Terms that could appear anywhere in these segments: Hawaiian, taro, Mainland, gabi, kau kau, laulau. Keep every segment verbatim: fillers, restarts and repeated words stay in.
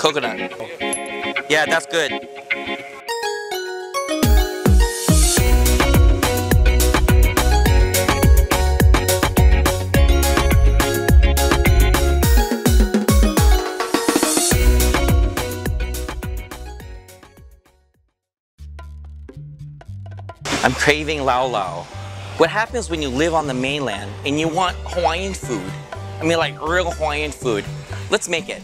Coconut. Yeah, that's good. I'm craving laulau. What happens when you live on the mainland and you want Hawaiian food? I mean, like real Hawaiian food. Let's make it.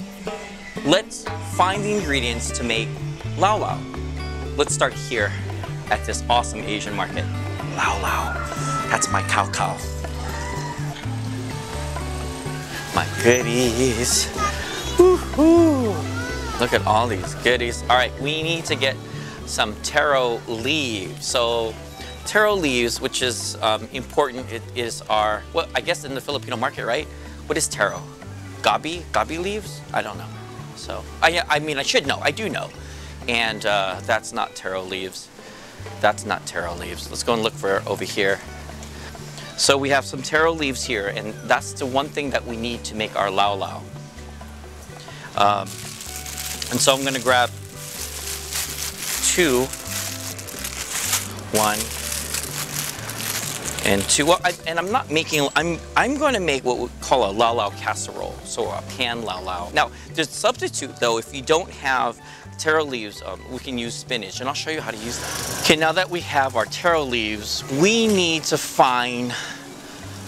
Let's find the ingredients to make laulau. Let's start here at this awesome Asian market. Laulau. That's my kau kau. My goodies. Woohoo! Look at all these goodies. All right, we need to get some taro leaves. So taro leaves, which is um, important, it is our, well, I guess in the Filipino market, right? What is taro? Gabi? Gabi leaves? I don't know. So, I, I mean, I should know. I do know. And uh, that's not taro leaves. That's not taro leaves. Let's go and look for over here. So we have some taro leaves here, and that's the one thing that we need to make our laulau. Um, and so I'm going to grab two, one, and two. Well, I, and I'm not making. I'm I'm going to make what we call a laulau casserole, so a pan laulau. Now, there's a substitute though. If you don't have taro leaves, um, we can use spinach, and I'll show you how to use that. Okay, now that we have our taro leaves, we need to find.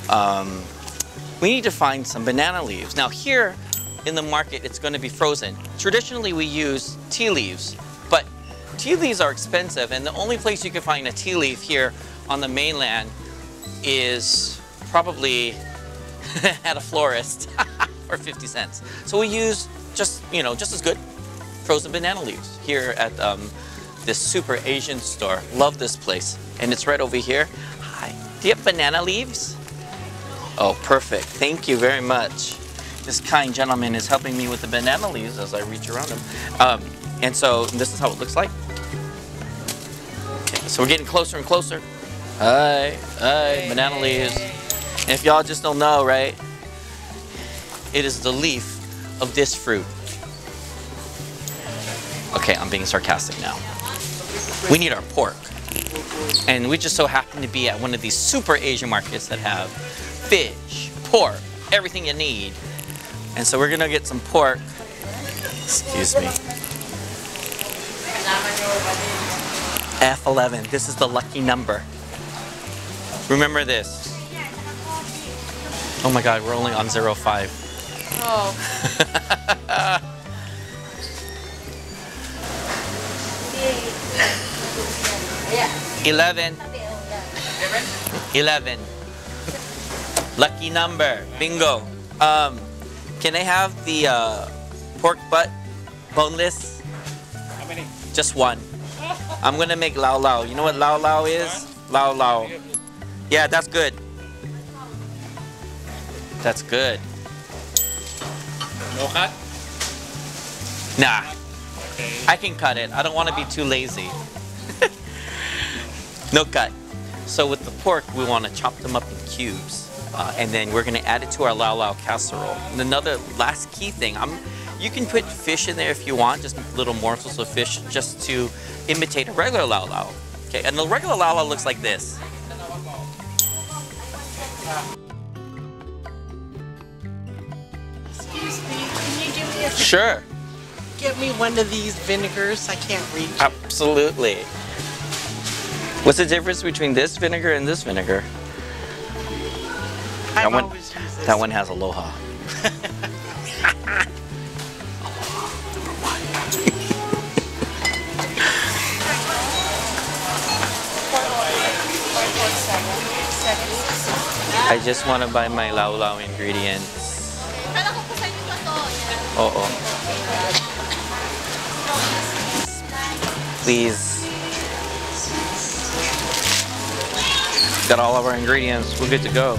Um, we need to find some banana leaves. Now here, in the market, it's going to be frozen. Traditionally, we use tea leaves. Tea leaves are expensive, and the only place you can find a tea leaf here on the mainland is probably at a florist for fifty cents. So we use just, you know, just as good frozen banana leaves here at um, this super Asian store. Love this place. And it's right over here. Hi. Do you have banana leaves? Oh, perfect. Thank you very much. This kind gentleman is helping me with the banana leaves as I reach around him. Um, and so this is how it looks like. So we're getting closer and closer. Hi, hi, banana leaves. And if y'all just don't know, right? It is the leaf of this fruit. Okay, I'm being sarcastic now. We need our pork. And we just so happen to be at one of these super Asian markets that have fish, pork, everything you need. And so we're gonna get some pork. Excuse me. F eleven, this is the lucky number. Remember this. Oh my God, we're only on zero five. Oh. eleven. eleven. Lucky number, bingo. Um, can I have the uh, pork butt, boneless? How many? Just one. I'm gonna make laulau. You know what laulau is? Laulau. Yeah, that's good. That's good. No cut? Nah. Okay. I can cut it. I don't want to be too lazy. No cut. So with the pork, we want to chop them up in cubes, uh, and then we're gonna add it to our laulau casserole. And another last key thing. I'm. You can put fish in there if you want, just little morsels of fish, just to imitate a regular laulau. Okay, and the regular laulau looks like this. Excuse me, can you do me a favor? Sure. Get me one of these vinegars, I can't reach. Absolutely. What's the difference between this vinegar and this vinegar? I've that one, always used this. That one has aloha. I just want to buy my laulau ingredients. Uh oh. Please. Got all of our ingredients. We're good to go.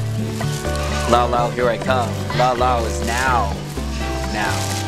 Laulau, here I come. Laulau is now. Now.